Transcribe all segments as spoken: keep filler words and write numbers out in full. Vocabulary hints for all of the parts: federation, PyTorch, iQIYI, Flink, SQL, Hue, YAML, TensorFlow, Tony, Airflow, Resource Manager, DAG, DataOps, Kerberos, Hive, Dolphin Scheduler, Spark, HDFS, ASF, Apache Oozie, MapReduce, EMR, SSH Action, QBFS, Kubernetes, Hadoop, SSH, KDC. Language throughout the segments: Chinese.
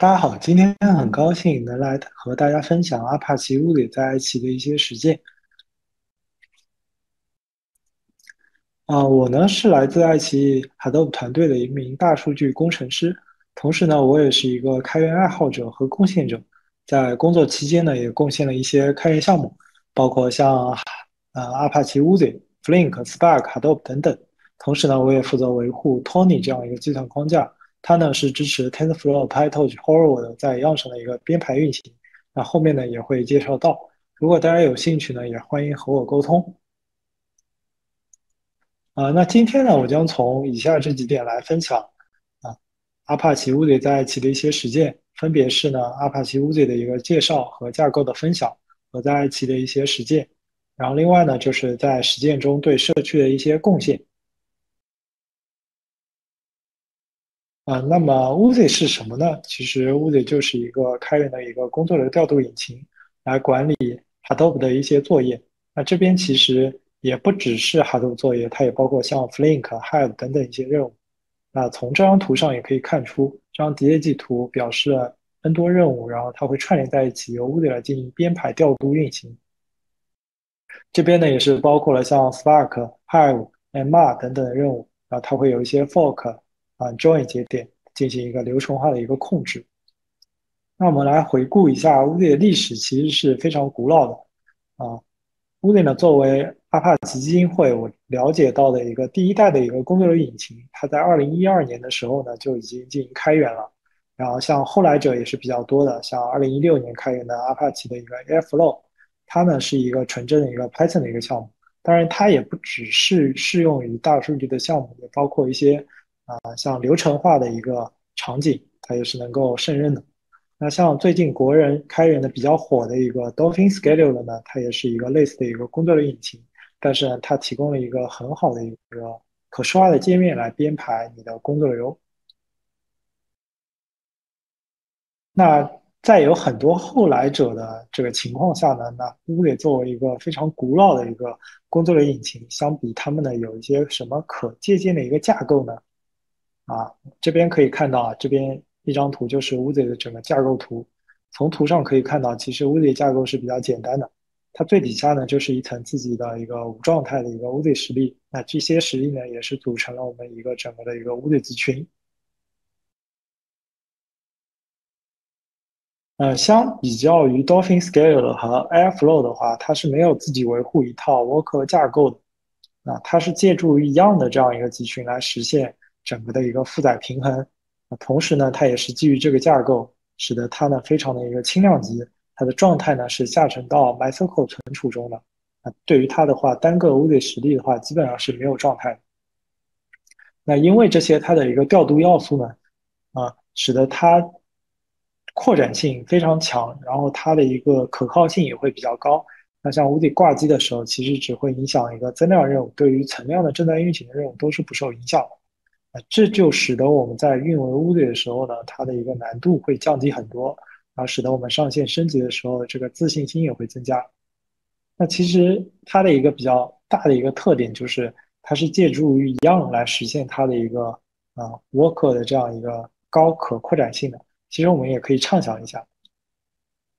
大家好，今天很高兴能来和大家分享 Apache Oozie 在一起的一些实践。啊、呃，我呢是来自爱奇艺 Hadoop 团队的一名大数据工程师，同时呢，我也是一个开源爱好者和贡献者。在工作期间呢，也贡献了一些开源项目，包括像呃 Apache Oozie、Flink、Spark、Hadoop 等等。同时呢，我也负责维护 Tony 这样一个计算框架。 它呢是支持 TensorFlow、PyTorch、Hue 在样上的一个编排运行，那后面呢也会介绍到。如果大家有兴趣呢，也欢迎和我沟通。啊、呃，那今天呢，我将从以下这几点来分享啊 ，Apache Oozie 在其的一些实践，分别是呢 Apache Oozie 的一个介绍和架构的分享和在其的一些实践，然后另外呢就是在实践中对社区的一些贡献。 啊，那么 Oozie 是什么呢？其实 Oozie 就是一个开源的一个工作流调度引擎，来管理 Hadoop 的一些作业。那这边其实也不只是 Hadoop 作业，它也包括像 Flink、Hive 等等一些任务。那从这张图上也可以看出，这张 D A G 图表示了 N 多任务，然后它会串联在一起，由 Oozie 来进行编排、调度、运行。这边呢也是包括了像 Spark、Hive、M R 等等的任务，然后它会有一些 fork。 啊 ，join 节点进行一个流程化的一个控制。那我们来回顾一下 Oozie 的历史，其实是非常古老的。啊 ，Oozie 呢作为阿帕奇基金会我了解到的一个第一代的一个工作流引擎，它在二零一二年的时候呢就已经进行开源了。然后像后来者也是比较多的，像二零一六年开源的阿帕奇的一个 Airflow， 它呢是一个纯正的一个 Python 的一个项目。当然，它也不只是适用于大数据的项目，也包括一些。 啊，像流程化的一个场景，它也是能够胜任的。那像最近国人开源的比较火的一个 Dolphin Scheduler 呢，它也是一个类似的一个工作流引擎，但是呢，它提供了一个很好的一个可视化的界面来编排你的工作流。那在有很多后来者的这个情况下呢，那 Oozie 作为一个非常古老的一个工作流引擎，相比他们呢，有一些什么可借鉴的一个架构呢？ 啊，这边可以看到啊，这边一张图就是 Oozie 的整个架构图。从图上可以看到，其实 Oozie 架构是比较简单的。它最底下呢就是一层自己的一个无状态的一个 Oozie 实例。那这些实例呢也是组成了我们一个整个的一个 Oozie 集群。呃，相比较于 Dolphin Scheduler 和 Airflow 的话，它是没有自己维护一套 worker 架构的。那它是借助一样的这样一个集群来实现。 整个的一个负载平衡，同时呢，它也是基于这个架构，使得它呢非常的一个轻量级，它的状态呢是下沉到 MySQL 存储中的。啊，对于它的话，单个 Oozie 实例的话，基本上是没有状态的。那因为这些它的一个调度要素呢，啊，使得它扩展性非常强，然后它的一个可靠性也会比较高。那像 Oozie 挂机的时候，其实只会影响一个增量任务，对于存量的正在运行的任务都是不受影响的。 这就使得我们在运维 Oozie 的时候呢，它的一个难度会降低很多，然后使得我们上线升级的时候，这个自信心也会增加。那其实它的一个比较大的一个特点就是，它是借助于 YAML 来实现它的一个啊、呃、worker 的这样一个高可扩展性的。其实我们也可以畅想一下，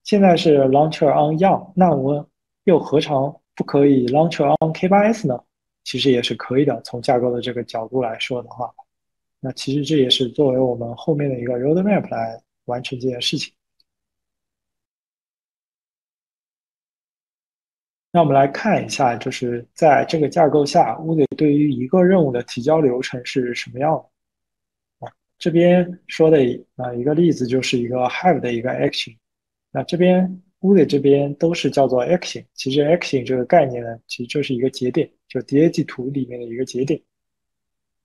现在是 launcher on YAML， 那我们又何尝不可以 launcher on K 八 S 呢？ 其实也是可以的，从架构的这个角度来说的话，那其实这也是作为我们后面的一个 roadmap 来完成这件事情。那我们来看一下，就是在这个架构下 ，Oozie 对于一个任务的提交流程是什么样的？啊，这边说的啊一个例子就是一个 Hive 的一个 Action， 那这边。 Oozie 这边都是叫做 action， 其实 action 这个概念呢，其实就是一个节点，就 D A G 图里面的一个节点，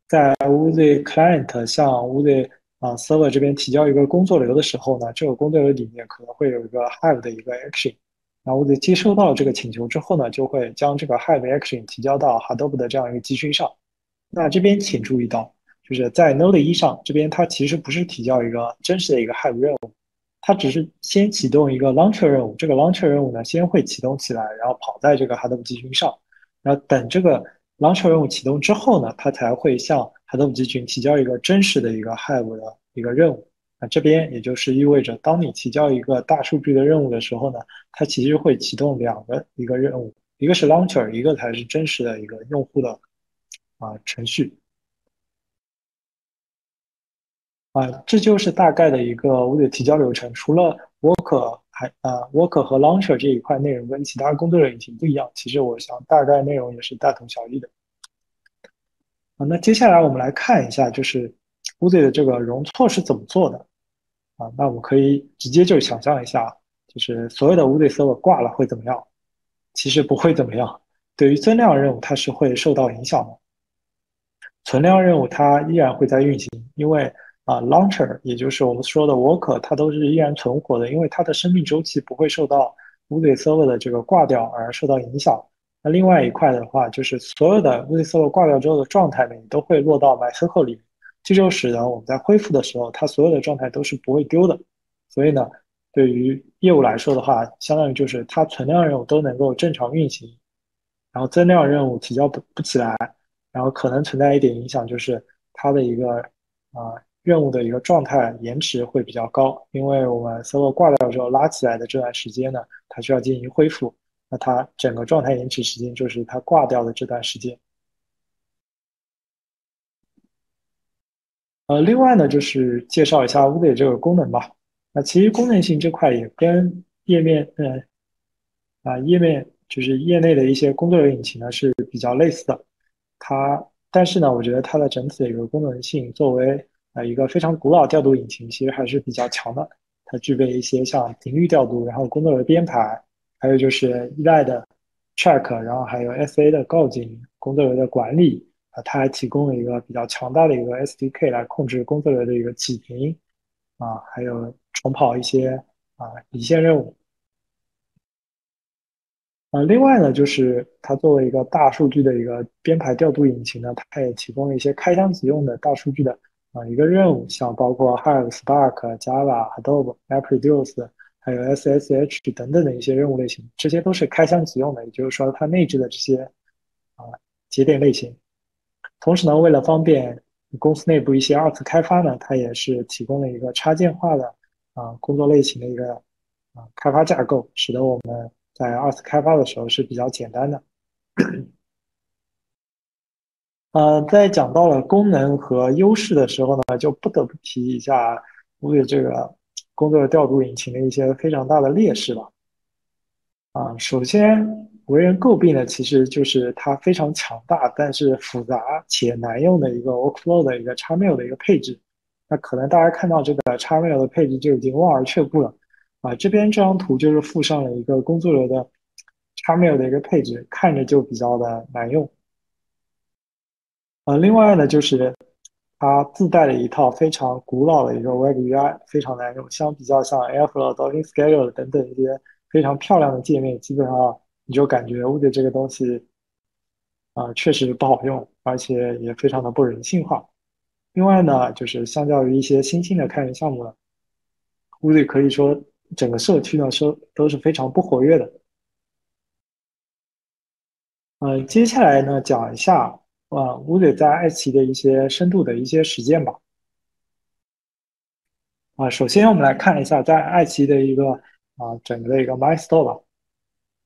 在 Oozie client 向 Oozie 啊 server 这边提交一个工作流的时候呢，这个工作流里面可能会有一个 Hive 的一个 action， 那 Oozie 接收到这个请求之后呢，就会将这个 Hive action 提交到 Hadoop 的这样一个集群上。那这边请注意到，就是在 Node 一 上，这边它其实不是提交一个真实的一个 Hive 任务。 它只是先启动一个 launcher 任务，这个 launcher 任务呢，先会启动起来，然后跑在这个 Hadoop 集群上，然后等这个 launcher 任务启动之后呢，它才会向 Hadoop 集群提交一个真实的一个 Hive 的一个任务。那这边也就是意味着，当你提交一个大数据的任务的时候呢，它其实会启动两个一个任务，一个是 launcher， 一个才是真实的一个用户的啊、呃、程序。啊、呃，这就是大概的一个我的提交流程。除了 worker 还啊、呃、worker 和 launcher 这一块内容跟其他工作人员挺不一样，其实我想大概内容也是大同小异的。啊，那接下来我们来看一下，就是 Oozie 的这个容错是怎么做的。啊，那我们可以直接就想象一下，就是所有的 Oozie server 挂了会怎么样？其实不会怎么样。对于增量任务，它是会受到影响的。存量任务它依然会在运行，因为啊 ，launcher 也就是我们说的 worker， 它都是依然存活的，因为它的生命周期不会受到 Oozie server 的这个挂掉而受到影响。那另外一块的话，就是所有的 Oozie server 挂掉之后的状态呢，你都会落到 MySQL 里面，这就使得我们在恢复的时候，它所有的状态都是不会丢的。所以呢，对于业务来说的话，相当于就是它存量任务都能够正常运行，然后增量任务提交 不, 不起来，然后可能存在一点影响，就是它的一个啊、呃、任务的一个状态延迟会比较高，因为我们 server 挂掉之后拉起来的这段时间呢，它需要进行恢复。那它整个状态延迟时间就是它挂掉的这段时间。呃，另外呢，就是介绍一下 Oozie 这个功能吧。那其实功能性这块也跟页面，嗯，啊、呃，页面就是业内的一些工作流引擎呢是比较类似的。它，但是呢，我觉得它的整体的一个功能性，作为啊、呃、一个非常古老调度引擎，其实还是比较强的。它具备一些像频率调度，然后工作流编排。还有就是依赖的 track， 然后还有 S A 的告警，工作流的管理啊，它还提供了一个比较强大的一个 S D K 来控制工作流的一个起停啊，还有重跑一些啊离线任务啊。另外呢，就是它作为一个大数据的一个编排调度引擎呢，它也提供了一些开箱即用的大数据的啊一个任务，像包括 Hive、Spark、Java、Hadoop、MapReduce。还有 S S H 等等的一些任务类型，这些都是开箱即用的，也就是说它内置的这些啊节点类型。同时呢，为了方便公司内部一些二次开发呢，它也是提供了一个插件化的啊工作类型的一个啊开发架构，使得我们在二次开发的时候是比较简单的。呃，在讲到了功能和优势的时候呢，就不得不提一下Oozie这个工作流调度引擎的一些非常大的劣势吧。啊，首先为人诟病的其实就是它非常强大，但是复杂且难用的一个 workflow 的一个 X M L 的一个配置。那可能大家看到这个 X M L 的配置就已经望而却步了。啊，这边这张图就是附上了一个工作流的 X M L 的一个配置，看着就比较的难用。啊，另外呢就是。它自带了一套非常古老的一个 Web U I， 非常难用。相比较像 Airflow、Dolphin Scheduler 等等一些非常漂亮的界面，基本上你就感觉 Oozie 这个东西啊、呃、确实不好用，而且也非常的不人性化。另外呢，就是相较于一些新兴的开源项目呢 ，Oozie 可以说整个社区呢说都是非常不活跃的。呃，接下来呢讲一下。啊、嗯，我得在爱奇艺的一些深度的一些实践吧。啊，首先我们来看一下在爱奇艺的一个啊整个的一个 milestone 吧。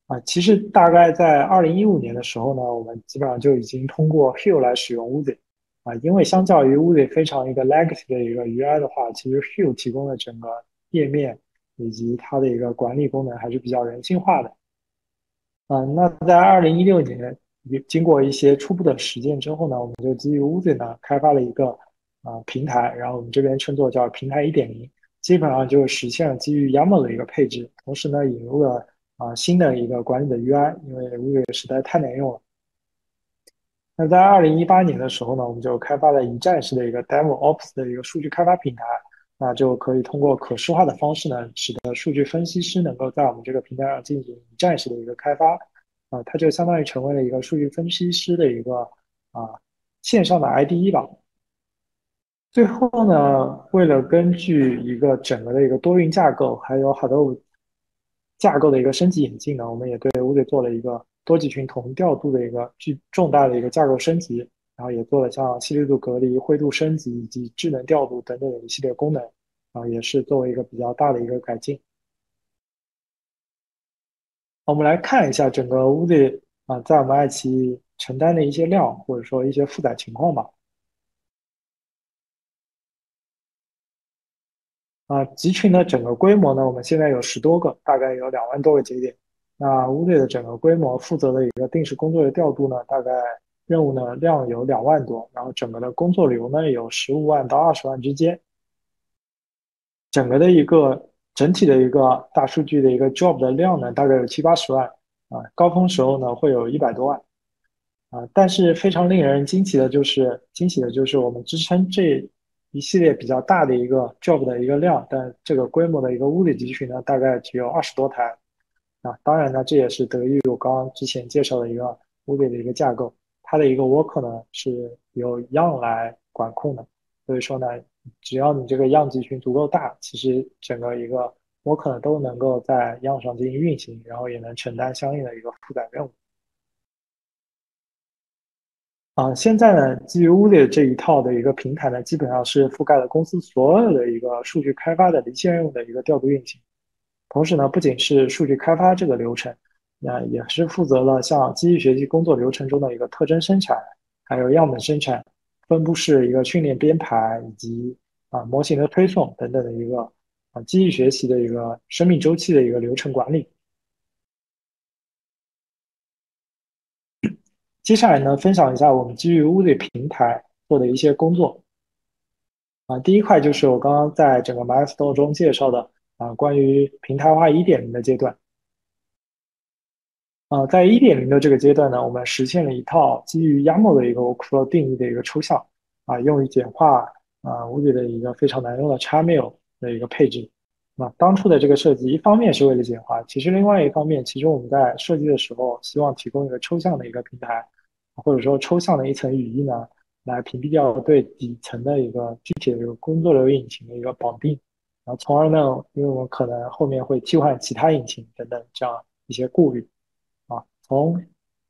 啊，其实大概在二零一五年的时候呢，我们基本上就已经通过 Hue 来使用 Oozie。啊，因为相较于 Oozie 非常一个 legacy 的一个 U I 的话，其实 Hue 提供的整个页面以及它的一个管理功能还是比较人性化的。啊，那在二零一六年。经过一些初步的实践之后呢，我们就基于 Oozie 呢开发了一个啊、呃、平台，然后我们这边称作叫平台 一点零， 基本上就实现了基于 YAML 的一个配置，同时呢引入了啊、呃、新的一个管理的 U I， 因为 Oozie 实在太难用了。那在二零一八年的时候呢，我们就开发了一站式的一个 DataOps 的一个数据开发平台，那就可以通过可视化的方式呢，使得数据分析师能够在我们这个平台上进行一站式的一个开发。啊、呃，它就相当于成为了一个数据分析师的一个啊、呃、线上的 I D E 吧。最后呢，为了根据一个整个的一个多云架构，还有 Hadoop 架构的一个升级演进呢，我们也对 Oozie 做了一个多集群同调度的一个巨重大的一个架构升级，然后也做了像细粒度隔离、灰度升级以及智能调度等等的一系列功能。啊，也是作为一个比较大的一个改进。我们来看一下整个 Oozie 啊，在我们爱奇艺承担的一些量，或者说一些负载情况吧。啊，集群的整个规模呢，我们现在有十多个，大概有两万多个节点。那 Oozie 的整个规模负责的一个定时工作的调度呢，大概任务呢量有两万多，然后整个的工作流呢有十五万到二十万之间。整个的一个整体的一个大数据的一个 job 的量呢，大概有七八十万啊，高峰时候呢会有一百多万啊。但是非常令人惊奇的就是，惊喜的就是我们支撑这一系列比较大的一个 job 的一个量，但这个规模的一个Oozie集群呢，大概只有二十多台。啊，当然呢，这也是得益于我刚刚之前介绍的一个 Oozie 的一个架构，它的一个 worker 呢是由 YAML 来管控的，所以说呢，只要你这个 YAML 集群足够大，其实整个一个 worker 呢都能够在 YAML 上进行运行，然后也能承担相应的一个负载任务。啊，现在呢，基于 Oozie 这一套的一个平台呢，基本上是覆盖了公司所有的一个数据开发的离线任务的一个调度运行。同时呢，不仅是数据开发这个流程，那也是负责了像机器学习工作流程中的一个特征生产，还有样本生产、分布式一个训练编排以及啊模型的推送等等的一个啊机器学习的一个生命周期的一个流程管理。接下来呢，分享一下我们基于 Oozie 平台做的一些工作。啊，第一块就是我刚刚在整个 milestone 中介绍的。啊，关于平台化 一点零 的阶段，啊，在 一点零 的这个阶段呢，我们实现了一套基于 YAML 的一个 workflow 定义的一个抽象，啊，用于简化啊 Oozie 的一个非常难用的 X M L 的一个配置。那、啊、当初的这个设计，一方面是为了简化，其实另外一方面，其实我们在设计的时候，希望提供一个抽象的一个平台，或者说抽象的一层语义呢，来屏蔽掉对底层的一个具体的一个工作流引擎的一个绑定。然后，从而呢，因为我们可能后面会替换其他引擎等等这样一些顾虑，啊，从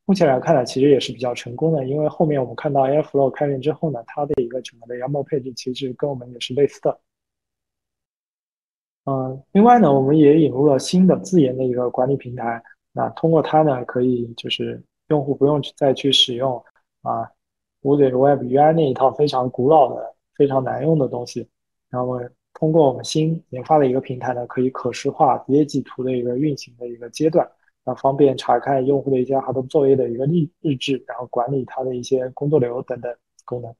目前来看呢，其实也是比较成功的，因为后面我们看到 Airflow 开源之后呢，它的一个整个的 YAML 配置其实跟我们也是类似的。嗯，另外呢，我们也引入了新的自研的一个管理平台，那通过它呢，可以就是用户不用再去使用啊 Oozie Web U I 那一套非常古老的、非常难用的东西，然后。通过我们新研发的一个平台呢，可以可视化 D A G 图的一个运行的一个阶段，那方便查看用户的一些 Hadoop 作业的一个日志，然后管理它的一些工作流等等功能。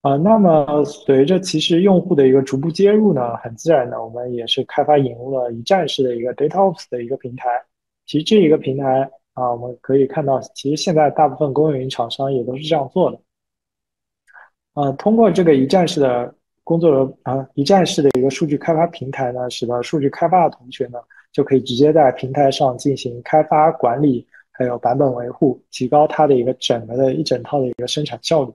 啊、呃，那么随着其实用户的一个逐步接入呢，很自然的，我们也是开发引入了一站式的一个 DataOps 的一个平台。其实这一个平台啊、呃，我们可以看到，其实现在大部分公有云厂商也都是这样做的。呃，通过这个一站式的工作流啊、呃，一站式的一个数据开发平台呢，使得数据开发的同学呢，就可以直接在平台上进行开发管理，还有版本维护，提高它的一个整个的一整套的一个生产效率。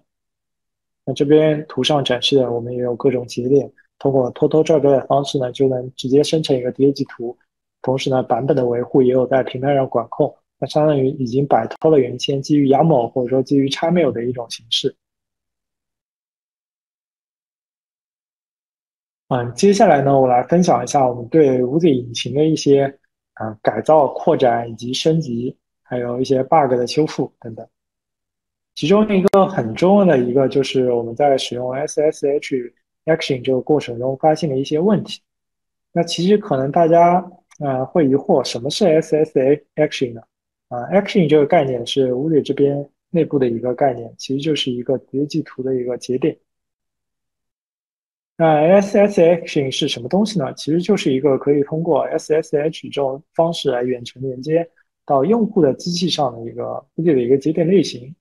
那这边图上展示的，我们也有各种节点，通过拖拖拽拽的方式呢，就能直接生成一个 D A G 图，同时呢，版本的维护也有在平台上管控，那相当于已经摆脱了原先基于 YAML 或者说基于 X M L 的一种形式。嗯，接下来呢，我来分享一下我们对 Oozie 引擎的一些啊、呃、改造、扩展以及升级，还有一些 bug 的修复等等。其中一个很重要的一个就是我们在使用 S S H Action 这个过程中发现的一些问题。那其实可能大家啊、呃、会疑惑，什么是 S S H Action 呢？啊、呃、，Action 这个概念是 Oozie 这边内部的一个概念，其实就是一个叠积图的一个节点。那 S S H Action 是什么东西呢？其实就是一个可以通过 S S H 这种方式来远程连接到用户的机器上的一个固定的一个节点类型。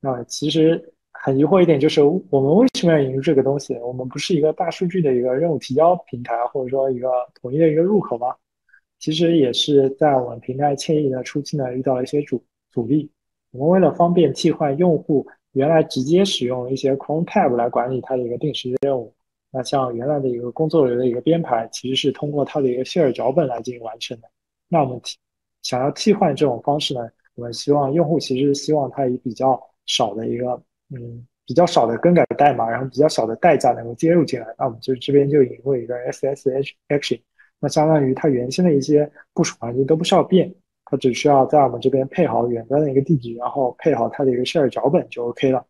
那其实很疑惑一点就是，我们为什么要引入这个东西？我们不是一个大数据的一个任务提交平台，或者说一个统一的一个入口吗？其实也是在我们平台迁移的初期呢，遇到了一些阻阻力。我们为了方便替换用户原来直接使用一些 Cron Tab 来管理它的一个定时任务。那像原来的一个工作流的一个编排，其实是通过它的一个 share 脚本来进行完成的。那我们想要替换这种方式呢，我们希望用户其实希望它以比较少的一个嗯比较少的更改代码，然后比较少的代价能够接入进来，那我们就这边就引入一个 S S H Action， 那相当于它原先的一些部署环境都不需要变，它只需要在我们这边配好远端的一个地址，然后配好它的一个 share 脚本就 OK 了。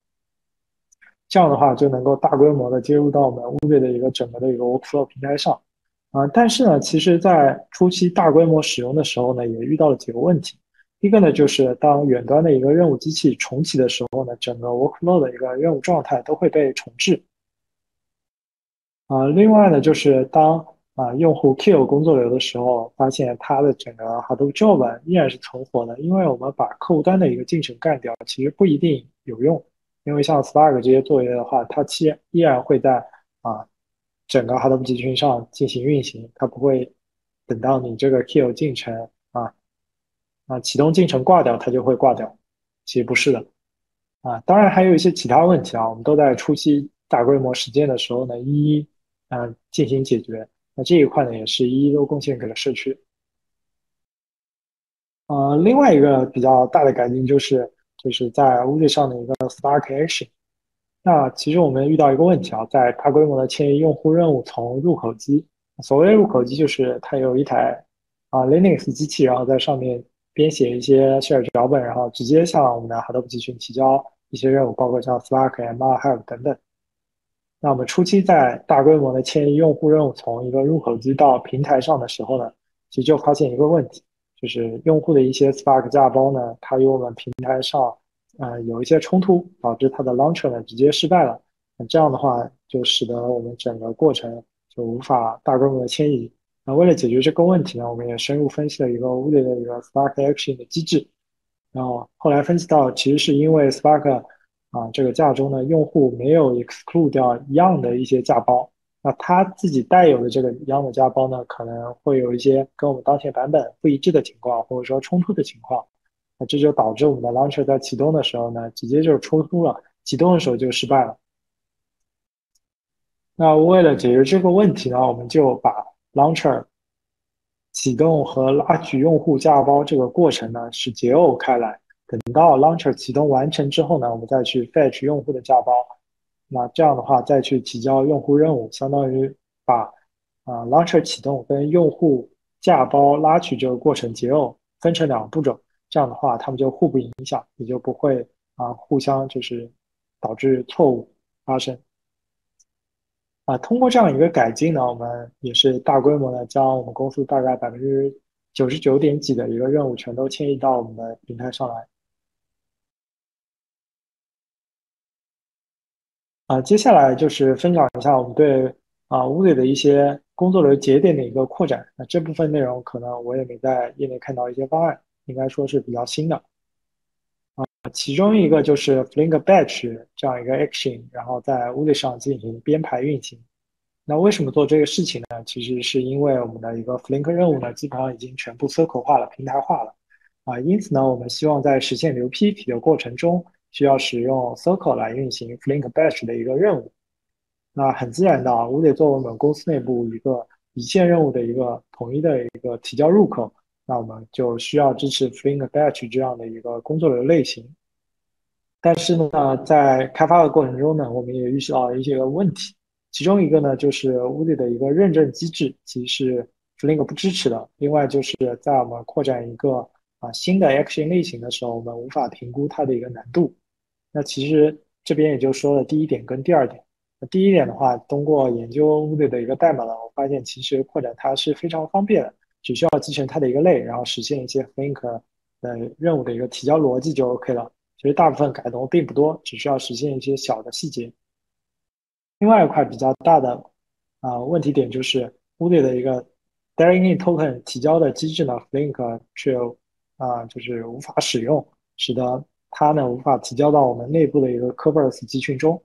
这样的话就能够大规模的接入到我们 Oozie 的一个整个的一个 workflow 平台上。啊，但是呢，其实在初期大规模使用的时候呢，也遇到了几个问题。第一个呢，就是当远端的一个任务机器重启的时候呢，整个 workflow 的一个任务状态都会被重置。啊，另外呢，就是当啊用户 kill 工作流的时候，发现它的整个 Hadoop job 依然是存活的，因为我们把客户端的一个进程干掉，其实不一定有用，因为像 Spark 这些作业的话，它其实依然会在啊整个 Hadoop 集群上进行运行，它不会等到你这个 kill 进程啊。啊，启动进程挂掉，它就会挂掉，其实不是的。啊，当然还有一些其他问题啊，我们都在初期大规模实践的时候呢，一一啊、呃、进行解决。那这一块呢，也是一一都贡献给了社区。呃，另外一个比较大的改进就是，就是在 Oozie 上的一个 Spark Action。那其实我们遇到一个问题啊，在大规模的迁移用户任务从入口机，所谓入口机就是它有一台啊 Linux 机器，然后在上面编写一些 share 脚本，然后直接向我们的 Hadoop 集群提交一些任务，包括像 Spark、M R、Hive 等等。那我们初期在大规模的迁移用户任务从一个入口机到平台上的时候呢，其实就发现一个问题，就是用户的一些 Spark 架包呢，它与我们平台上呃有一些冲突，导致它的 launcher 呢直接失败了。那这样的话，就使得我们整个过程就无法大规模的迁移。那为了解决这个问题呢，我们也深入分析了一个 Oozie 的一个 Spark Action 的机制，然后后来分析到，其实是因为 Spark 啊这个架中呢，用户没有 exclude 掉一样的一些架包，那他自己带有的这个一样的架包呢，可能会有一些跟我们当前版本不一致的情况，或者说冲突的情况，那这就导致我们的 launcher 在启动的时候呢，直接就冲突了，启动的时候就失败了。那为了解决这个问题呢，我们就把Launcher 启动和拉取用户架包这个过程呢是解耦开来，等到 Launcher 启动完成之后呢，我们再去 fetch 用户的架包，那这样的话再去提交用户任务，相当于把、呃、Launcher 启动跟用户架包拉取这个过程解耦分成两个步骤，这样的话他们就互不影响，也就不会、呃、互相就是导致错误发生。啊，通过这样一个改进呢，我们也是大规模的将我们公司大概百分之九十九点几的一个任务全都迁移到我们的平台上来。啊，接下来就是分享一下我们对啊Oozie的一些工作流节点的一个扩展。那这部分内容可能我也没在业内看到一些方案，应该说是比较新的。啊，其中一个就是 Flink Batch 这样一个 action， 然后在 Oozie 上进行编排运行。那为什么做这个事情呢？其实是因为我们的一个 Flink 任务呢，基本上已经全部 circle 化了，平台化了。啊，因此呢，我们希望在实现流批体的过程中，需要使用 circle 来运行 Flink Batch 的一个任务。那很自然的 Oozie 作为我们公司内部一个一线任务的一个统一的一个提交入口，那我们就需要支持 Flink Batch 这样的一个工作流类型。但是呢，在开发的过程中呢，我们也遇到一些问题。其中一个呢，就是 Oozie 的一个认证机制其实是 Flink 不支持的。另外就是在我们扩展一个、啊、新的 Action 类型的时候，我们无法评估它的一个难度。那其实这边也就说了第一点跟第二点。那第一点的话，通过研究 Oozie 的一个代码呢，我发现其实扩展它是非常方便的。只需要集成它的一个类，然后实现一些 Flink 的任务的一个提交逻辑就 OK 了。其实大部分改动并不多，只需要实现一些小的细节。另外一块比较大的、呃、问题点就是Oozie的一个 Dailynet Token 提交的机制呢 Flink 却、呃、就是无法使用，使得它呢无法提交到我们内部的一个 Kubernetes 集群中。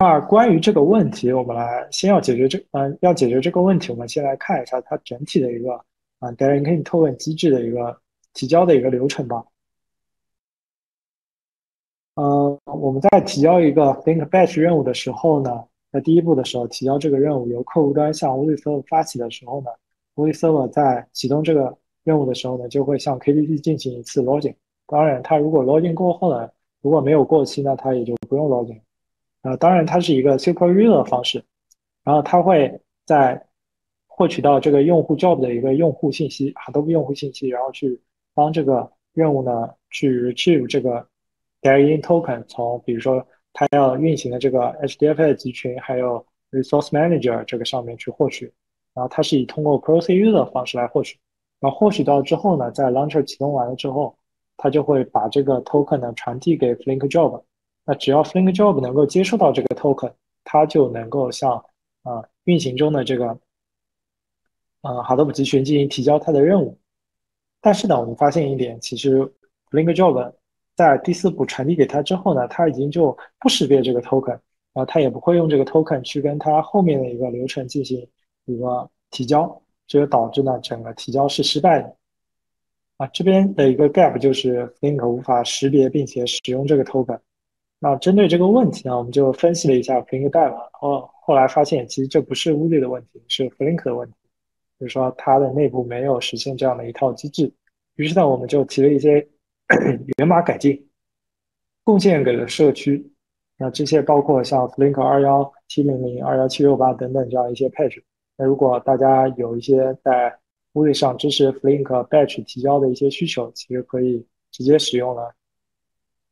那关于这个问题，我们来先要解决这嗯、呃，要解决这个问题，我们先来看一下它整体的一个啊 Dailynet Token 机制的一个提交的一个流程吧。呃，我们在提交一个 Flink Batch 任务的时候呢，在第一步的时候提交这个任务，由客户端向 Oozie Server 发起的时候呢 ，Oozie Server 在启动这个任务的时候呢，就会向 K D C 进行一次 login。当然，它如果 login 过后呢，如果没有过期呢，它也就不用 login。啊、呃，当然它是一个 SQL read 的方式，然后它会在获取到这个用户 job 的一个用户信息 ，Hadoop 用户信息，然后去帮这个任务呢去 retrieve 这个 DAG token， 从比如说它要运行的这个 H D F S 集群，还有 Resource Manager 这个上面去获取，然后它是以通过 procedure 的方式来获取，然后获取到之后呢，在 Launcher 启动完了之后，它就会把这个 token 呢传递给 Flink job， 那只要 Flink job 能够接收到这个 token， 它就能够向啊、呃、运行中的这个呃 Hadoop 集群进行提交它的任务。但是呢，我们发现一点，其实 Flink job 在第四步传递给它之后呢，它已经就不识别这个 token， 然后它也不会用这个 token 去跟它后面的一个流程进行一个提交，这就导致呢整个提交是失败的。啊，这边的一个 gap 就是 Flink 无法识别并且使用这个 token。那针对这个问题呢，我们就分析了一下 Flink Dive， 然后后来发现其实这不是 Oozie 的问题，是 Flink 的问题，就是说它的内部没有实现这样的一套机制。于是呢，我们就提了一些源码改进，贡献给了社区。那这些包括像 Flink 二一七零零、二一七六八等等这样一些 patch。那如果大家有一些在Oozie上支持 Flink Batch 提交的一些需求，其实可以直接使用了，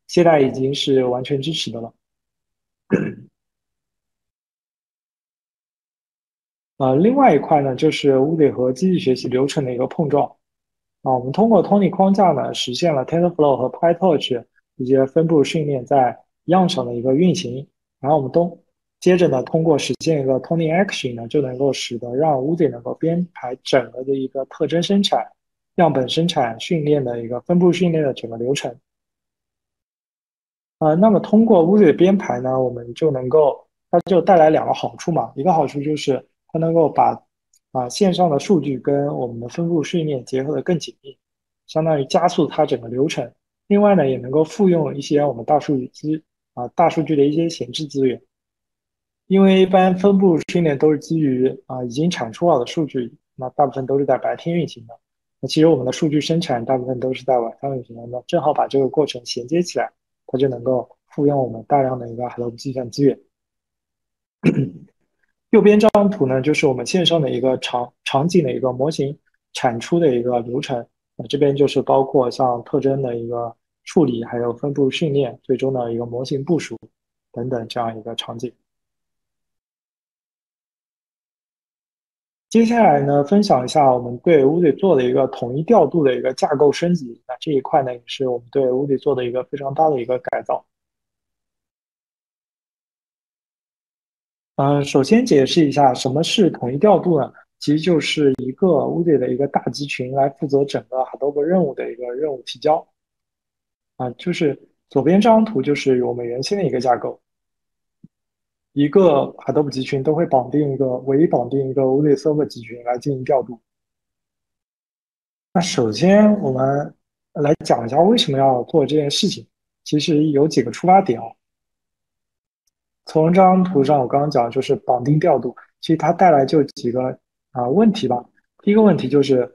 现在已经是完全支持的了。呃，另外一块呢，就是 Oozie 和机器学习流程的一个碰撞。啊，我们通过 Tony 框架呢，实现了 TensorFlow 和 PyTorch 一些分布训练在YAML上的一个运行。然后我们都接着呢，通过实现一个 Tony Action 呢，就能够使得让 Oozie 能够编排整个的一个特征生产、样本生产、训练的一个分布训练的整个流程。呃，那么通过 Oozie 的编排呢，我们就能够，它就带来两个好处嘛。一个好处就是它能够把啊、呃、线上的数据跟我们的分布训练结合的更紧密，相当于加速它整个流程。另外呢，也能够复用一些我们大数据资啊、呃、大数据的一些闲置资源。因为一般分布训练都是基于啊、呃、已经产出好的数据，那大部分都是在白天运行的。那其实我们的数据生产大部分都是在晚上运行的，那正好把这个过程衔接起来，它就能够复用我们大量的一个 Hadoop 计算资源。右边这张图呢，就是我们线上的一个场场景的一个模型产出的一个流程。那这边就是包括像特征的一个处理，还有分布训练，最终的一个模型部署等等这样一个场景。接下来呢，分享一下我们对 Oozie 做的一个统一调度的一个架构升级。那这一块呢，也是我们对 Oozie 做的一个非常大的一个改造。嗯、呃，首先解释一下什么是统一调度呢？其实就是一个 Oozie 的一个大集群来负责整个 Hadoop 任务的一个任务提交。啊、呃，就是左边这张图就是我们原先的一个架构。一个 Hadoop 集群都会绑定一个，唯一绑定一个 Oozie Server 集群来进行调度。那首先我们来讲一下为什么要做这件事情。其实有几个出发点哦。从这张图上我刚刚讲就是绑定调度，其实它带来就几个啊、呃、问题吧。第一个问题就是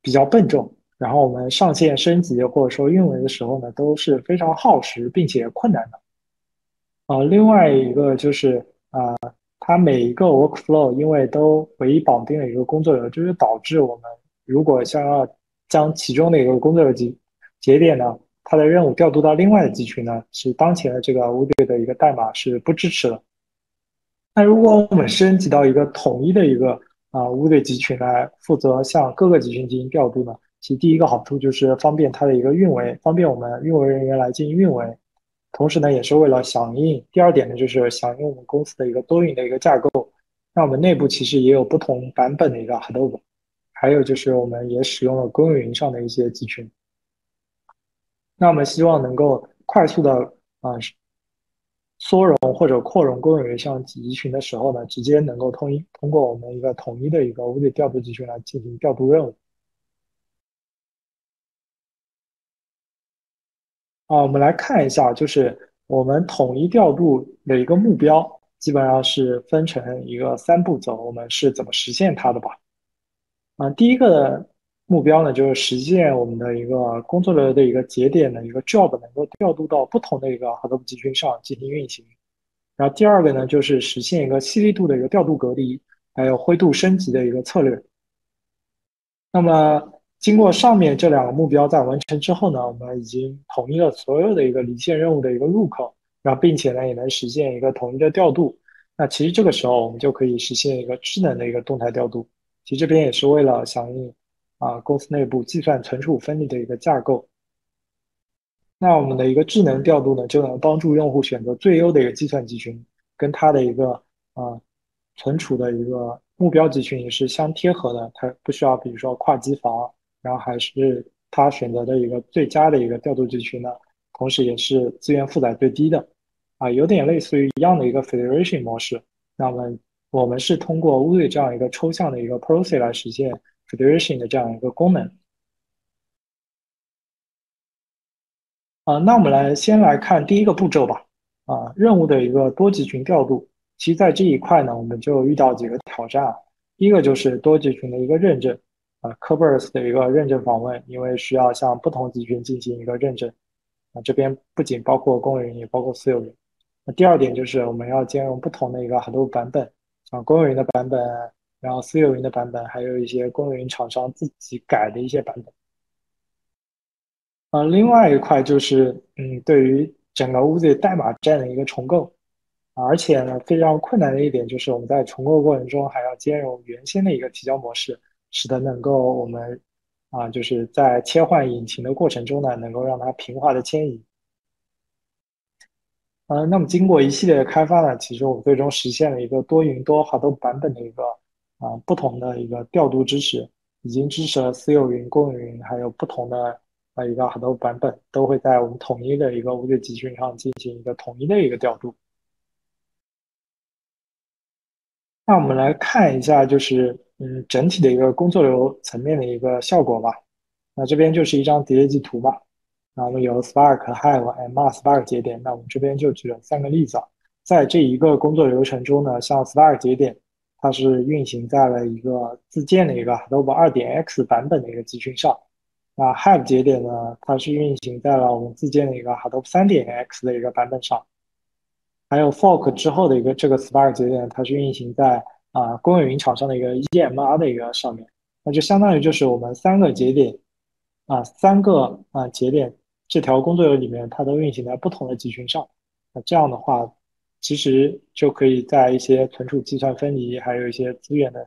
比较笨重，然后我们上线升级或者说运维的时候呢，都是非常耗时并且困难的。啊、呃，另外一个就是啊、呃，它每一个 workflow 因为都唯一绑定了一个工作流，就是导致我们如果想要将其中的一个工作流节节点呢，它的任务调度到另外的集群呢，是当前的这个 Oozie 的一个代码是不支持的。那如果我们升级到一个统一的一个啊 Oozie 集群来负责向各个集群进行调度呢，其第一个好处就是方便它的一个运维，方便我们运维人员来进行运维。同时呢，也是为了响应第二点呢，就是响应我们公司的一个多云的一个架构。那我们内部其实也有不同版本的一个 Hadoop， 还有就是我们也使用了公有云上的一些集群。那我们希望能够快速的啊、呃、缩容或者扩容公有云上集群的时候呢，直接能够通一通过我们一个统一的一个 Oozie 调度集群来进行调度任务。啊，我们来看一下，就是我们统一调度的一个目标，基本上是分成一个三步走，我们是怎么实现它的吧？啊，第一个目标呢，就是实现我们的一个工作流的一个节点的一个 job 能够调度到不同的一个 Hadoop 集群上进行运行。然后第二个呢，就是实现一个细粒度的一个调度隔离，还有灰度升级的一个策略。那么经过上面这两个目标在完成之后呢，我们已经统一了所有的一个离线任务的一个入口，然后并且呢也能实现一个统一的调度。那其实这个时候我们就可以实现一个智能的一个动态调度。其实这边也是为了响应啊，公司内部计算存储分离的一个架构。那我们的一个智能调度呢，就能帮助用户选择最优的一个计算集群，跟它的一个啊、呃、存储的一个目标集群也是相贴合的。它不需要比如说跨机房，然后还是它选择的一个最佳的一个调度集群呢，同时也是资源负载最低的啊，有点类似于一样的一个 federation 模式。那么我们是通过 Oozie 这样一个抽象的一个 proxy 来实现 federation 的这样一个功能。啊，那我们来先来看第一个步骤吧。啊，任务的一个多集群调度，其实在这一块呢，我们就遇到几个挑战。第一个就是多集群的一个认证，啊 ，Kerberos 的一个认证访问，因为需要向不同集群进行一个认证。啊，这边不仅包括公有云，也包括私有云。那第二点就是我们要兼容不同的一个 Hadoop 版本，啊，公有云的版本，然后私有云的版本，还有一些公有云厂商自己改的一些版本。呃，另外一块就是，嗯，对于整个 Oozie 代码栈的一个重构，而且呢，非常困难的一点就是我们在重构过程中还要兼容原先的一个提交模式，使得能够我们啊、呃，就是在切换引擎的过程中呢，能够让它平滑的迁移。呃，那么经过一系列的开发呢，其实我们最终实现了一个多云多 Hadoop 版本的一个啊、呃、不同的一个调度支持，已经支持了私有云、公有云，还有不同的。一个很多版本都会在我们统一的一个 Oozie 集群上进行一个统一的一个调度。那我们来看一下，就是嗯整体的一个工作流层面的一个效果吧。那这边就是一张叠叠地图吧。那我们有 Spark、Hive、M R、Spark 节点。那我们这边就举了三个例子啊。在这一个工作流程中呢，像 Spark 节点，它是运行在了一个自建的一个 Hadoop 二点 X 版本的一个集群上。那 Hive 节点呢，它是运行在了我们自建的一个 Hadoop 三点 X 的一个版本上，还有 Fork 之后的一个这个 Spark 节点，它是运行在啊、呃、公有云厂商的一个 E M R 的一个上面。那就相当于就是我们三个节点啊、呃、三个啊、呃、节点这条工作流里面，它都运行在不同的集群上。那这样的话，其实就可以在一些存储计算分离，还有一些资源的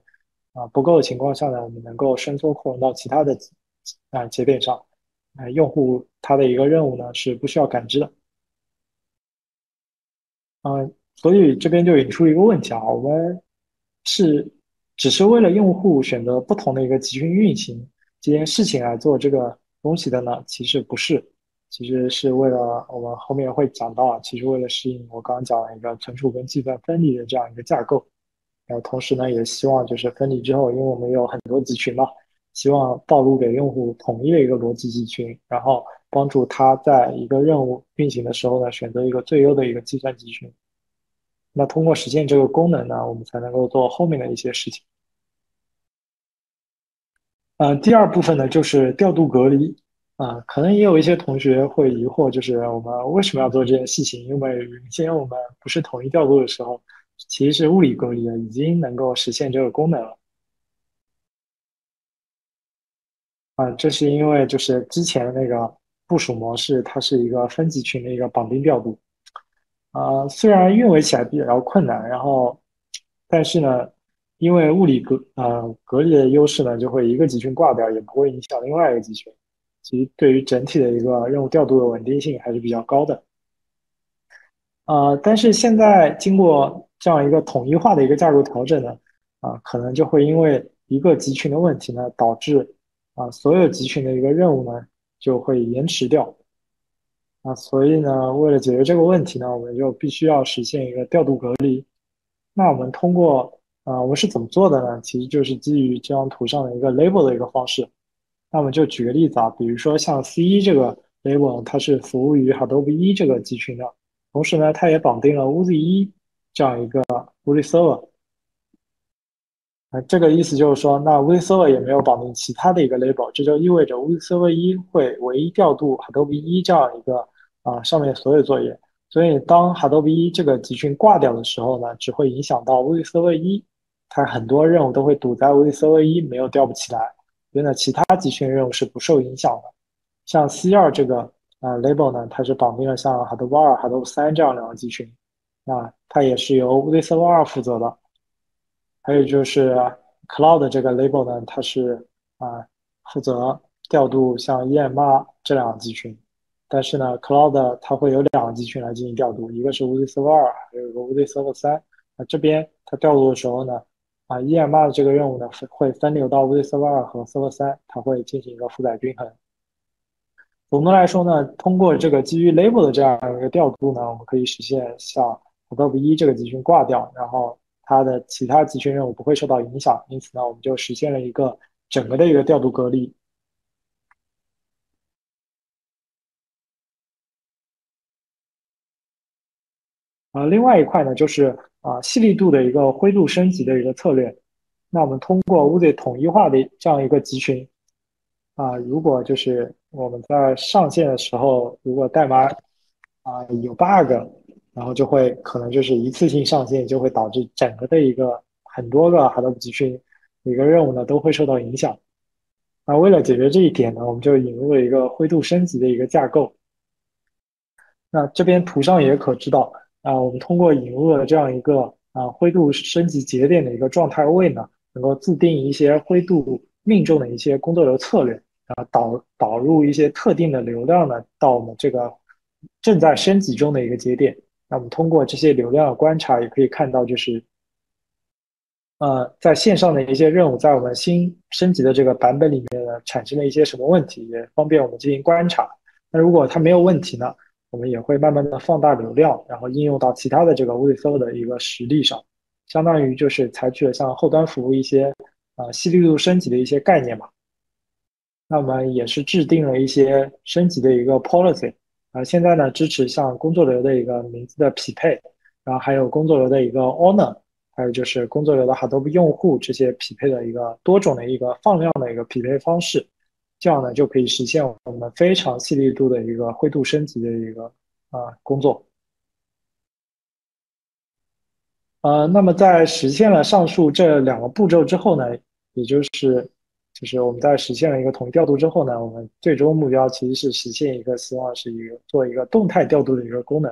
啊、呃、不够的情况下呢，我们能够伸缩扩容到其他的。啊，节点上，呃，用户他的一个任务呢是不需要感知的，嗯，所以这边就引出一个问题啊，我们是只是为了用户选择不同的一个集群运行这件事情来做这个东西的呢？其实不是，其实是为了我们后面会讲到啊，其实为了适应我刚刚讲的一个存储跟计算分离的这样一个架构，然后同时呢也希望就是分离之后，因为我们有很多集群嘛。希望暴露给用户统一的一个逻辑集群，然后帮助他在一个任务运行的时候呢，选择一个最优的一个计算集群。那通过实现这个功能呢，我们才能够做后面的一些事情。呃，第二部分呢就是调度隔离。啊、呃，可能也有一些同学会疑惑，就是我们为什么要做这件事情？因为原先我们不是统一调度的时候，其实是物理隔离的，已经能够实现这个功能了。啊，这是因为就是之前那个部署模式，它是一个分集群的一个绑定调度，啊、呃，虽然运维起来比较困难，然后，但是呢，因为物理隔呃隔离的优势呢，就会一个集群挂掉，也不会影响另外一个集群，其实对于整体的一个任务调度的稳定性还是比较高的，啊、呃，但是现在经过这样一个统一化的一个架构调整呢，啊、呃，可能就会因为一个集群的问题呢，导致。啊，所有集群的一个任务呢，就会延迟掉。啊，所以呢，为了解决这个问题呢，我们就必须要实现一个调度隔离。那我们通过啊，我们是怎么做的呢？其实就是基于这张图上的一个 label 的一个方式。那我们就举个例子啊，比如说像 C 一 这个 label， 它是服务于 Hadoop 一这个集群的，同时呢，它也绑定了 Oozie 一这样一个 Oozie Server。呃，这个意思就是说，那 V server 也没有绑定其他的一个 label， 这就意味着 V server 一会唯一调度 Hadoop 一这样一个啊、呃、上面所有作业。所以当 Hadoop 一这个集群挂掉的时候呢，只会影响到 V server 一，它很多任务都会堵在 V server 一，没有调不起来。所以呢，其他集群任务是不受影响的。像 C 二 这个啊、呃、label 呢，它是绑定了像 Hadoop 二、Hadoop 三这样两个集群，那它也是由 V server 二负责的。还有就是 cloud 这个 label 呢，它是啊、呃、负责调度像 E M R 这两个集群，但是呢 cloud 它会有两个集群来进行调度，一个是 V server 二，还有一个 V server 三。那这边它调度的时候呢，啊 E M R 的这个任务呢会分流到 V server 二和 Server 三，它会进行一个负载均衡。总的来说呢，通过这个基于 label 的这样一个调度呢，我们可以实现像 Hadoop 一这个集群挂掉，然后它的其他集群任务不会受到影响，因此呢，我们就实现了一个整个的一个调度隔离。啊、呃，另外一块呢，就是啊、呃、细粒度的一个灰度升级的一个策略。那我们通过 Oozie 统一化的这样一个集群，啊、呃，如果就是我们在上线的时候，如果代码啊、呃、有 bug。然后就会可能就是一次性上线，就会导致整个的一个很多个 Hadoop 集群一个任务呢都会受到影响。那为了解决这一点呢，我们就引入了一个灰度升级的一个架构。那这边图上也可知道啊、呃，我们通过引入了这样一个啊、呃、灰度升级节点的一个状态位呢，能够自定一些灰度命中的一些工作流策略，然后导导入一些特定的流量呢到我们这个正在升级中的一个节点。那我们通过这些流量的观察，也可以看到，就是，呃，在线上的一些任务，在我们新升级的这个版本里面呢，产生了一些什么问题，也方便我们进行观察。那如果它没有问题呢，我们也会慢慢的放大流量，然后应用到其他的这个 Oozie server 的一个实例上，相当于就是采取了像后端服务一些呃细粒度升级的一些概念嘛。那我们也是制定了一些升级的一个 policy。啊、呃，现在呢支持像工作流的一个名字的匹配，然后还有工作流的一个 owner， 还有就是工作流的 Hadoop 用户这些匹配的一个多种的一个放量的一个匹配方式，这样呢就可以实现我们非常细粒度的一个灰度升级的一个啊、呃、工作。呃，那么在实现了上述这两个步骤之后呢，也就是。就是我们在实现了一个统一调度之后呢，我们最终目标其实是实现一个希望是一个做一个动态调度的一个功能。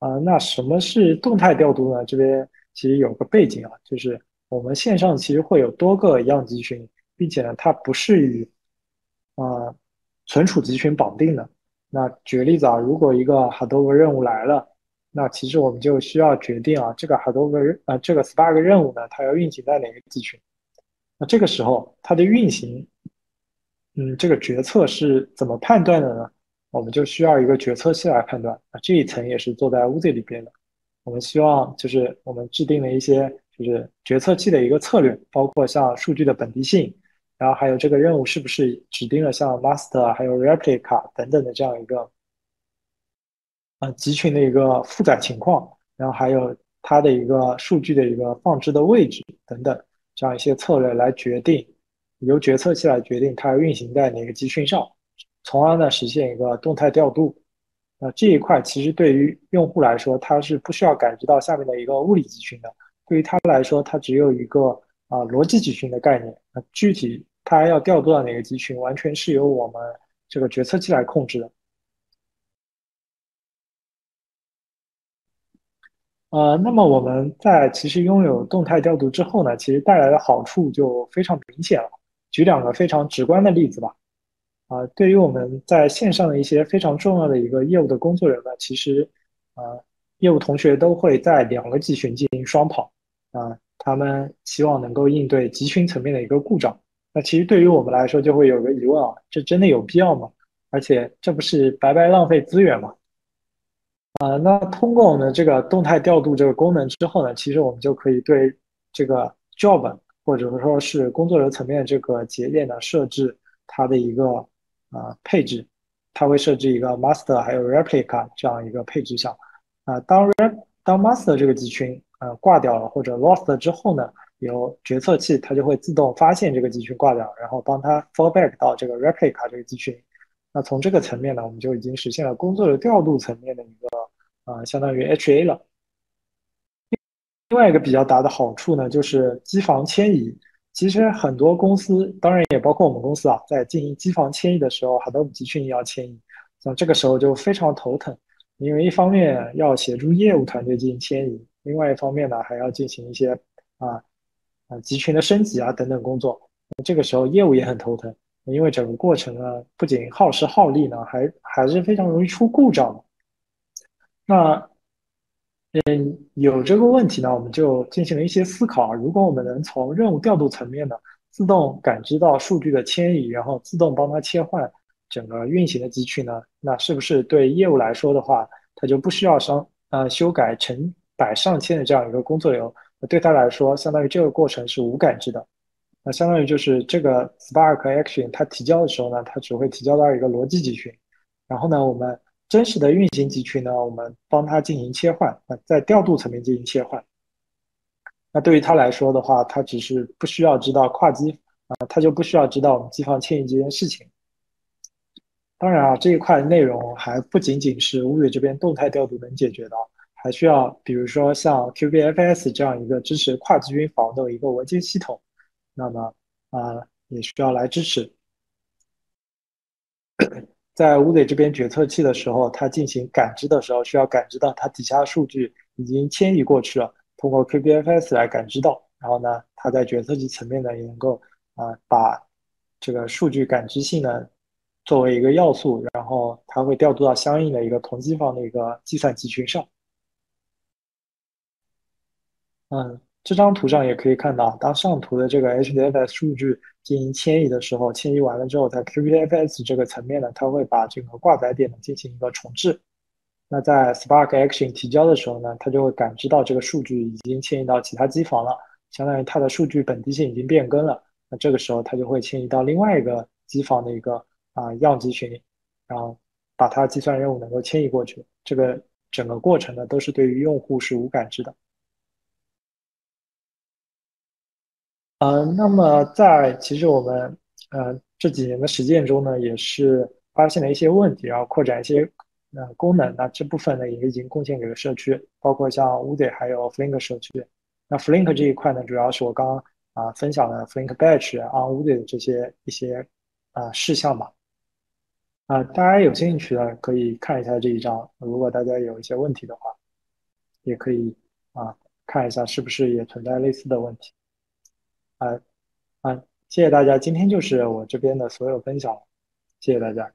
啊、呃，那什么是动态调度呢？这边其实有个背景啊，就是我们线上其实会有多个样集群，并且呢它不是与啊、呃、存储集群绑定的。那举个例子啊，如果一个 Hadoop 任务来了，那其实我们就需要决定啊，这个 Hadoop 啊、呃、这个 Spark 任务呢，它要运行在哪个集群？那这个时候它的运行，嗯，这个决策是怎么判断的呢？我们就需要一个决策器来判断。啊，这一层也是做在 Oozie 里边的。我们希望就是我们制定了一些就是决策器的一个策略，包括像数据的本地性，然后还有这个任务是不是指定了像 master 还有 replica 等等的这样一个呃集群的一个负载情况，然后还有它的一个数据的一个放置的位置等等。这样一些策略来决定，由决策器来决定它运行在哪个集群上，从而呢实现一个动态调度。那、呃、这一块其实对于用户来说，它是不需要感知到下面的一个物理集群的。对于它来说，它只有一个啊、呃、逻辑集群的概念。那、呃、具体它要调度到哪个集群，完全是由我们这个决策器来控制的。呃，那么我们在其实拥有动态调度之后呢，其实带来的好处就非常明显了。举两个非常直观的例子吧。啊、呃，对于我们在线上的一些非常重要的一个业务的工作人呢，其实呃，业务同学都会在两个集群进行双跑。啊、呃，他们希望能够应对集群层面的一个故障。那其实对于我们来说，就会有个疑问啊，这真的有必要吗？而且这不是白白浪费资源吗？啊、呃，那通过我们的这个动态调度这个功能之后呢，其实我们就可以对这个 job 或者说是工作流层面这个节点呢设置它的一个啊、呃、配置，它会设置一个 master 还有 replica 这样一个配置项。啊、呃，当 rep 当 master 这个集群啊、呃、挂掉了或者 lost 之后呢，以后决策器它就会自动发现这个集群挂掉，然后帮它 fallback 到这个 replica 这个集群。那从这个层面呢，我们就已经实现了工作的调度层面的一个啊、呃，相当于 H A 了。另外一个比较大的好处呢，就是机房迁移。其实很多公司，当然也包括我们公司啊，在进行机房迁移的时候 ，Hadoop 集群也要迁移，那这个时候就非常头疼，因为一方面要协助业务团队进行迁移，另外一方面呢还要进行一些啊啊集群的升级啊等等工作。这个时候业务也很头疼，因为整个过程呢不仅耗时耗力呢，还还是非常容易出故障的。那嗯，有这个问题呢，我们就进行了一些思考。如果我们能从任务调度层面呢，自动感知到数据的迁移，然后自动帮它切换整个运行的集群呢，那是不是对业务来说的话，它就不需要上呃修改成百上千的这样一个工作流？对它来说，相当于这个过程是无感知的。那相当于就是这个 Spark Action 它提交的时候呢，它只会提交到一个逻辑集群，然后呢，我们真实的运行集群呢，我们帮它进行切换，在调度层面进行切换。那对于它来说的话，它只是不需要知道跨机啊，它就不需要知道我们机房迁移这件事情。当然啊，这一块内容还不仅仅是Oozie这边动态调度能解决的，还需要比如说像 Q B F S 这样一个支持跨集群访的一个文件系统，那么啊、呃、也需要来支持。在Oozie这边决策器的时候，它进行感知的时候，需要感知到它底下数据已经迁移过去了，通过 Q B F S 来感知到，然后呢，它在决策器层面呢也能够啊、呃、把这个数据感知性呢作为一个要素，然后它会调度到相应的一个同机房的一个计算集群上。嗯，这张图上也可以看到，当上图的这个 H D F S 数据进行迁移的时候，迁移完了之后，在 Q B F S 这个层面呢，它会把这个挂载点呢进行一个重置。那在 Spark Action 提交的时候呢，它就会感知到这个数据已经迁移到其他机房了，相当于它的数据本地性已经变更了。那这个时候它就会迁移到另外一个机房的一个啊样集群，然后把它计算任务能够迁移过去。这个整个过程呢，都是对于用户是无感知的。呃，那么在其实我们呃这几年的实践中呢，也是发现了一些问题，然后扩展一些呃功能。那这部分呢，也已经贡献给了社区，包括像 Oozie 还有 Flink 社区。那 Flink 这一块呢，主要是我刚刚啊、呃、分享了 Flink Batch on Oozie 的这些一些啊、呃、事项吧。啊、呃，大家有兴趣的可以看一下这一章。如果大家有一些问题的话，也可以啊、呃、看一下是不是也存在类似的问题。啊啊！谢谢大家，今天就是我这边的所有分享，谢谢大家。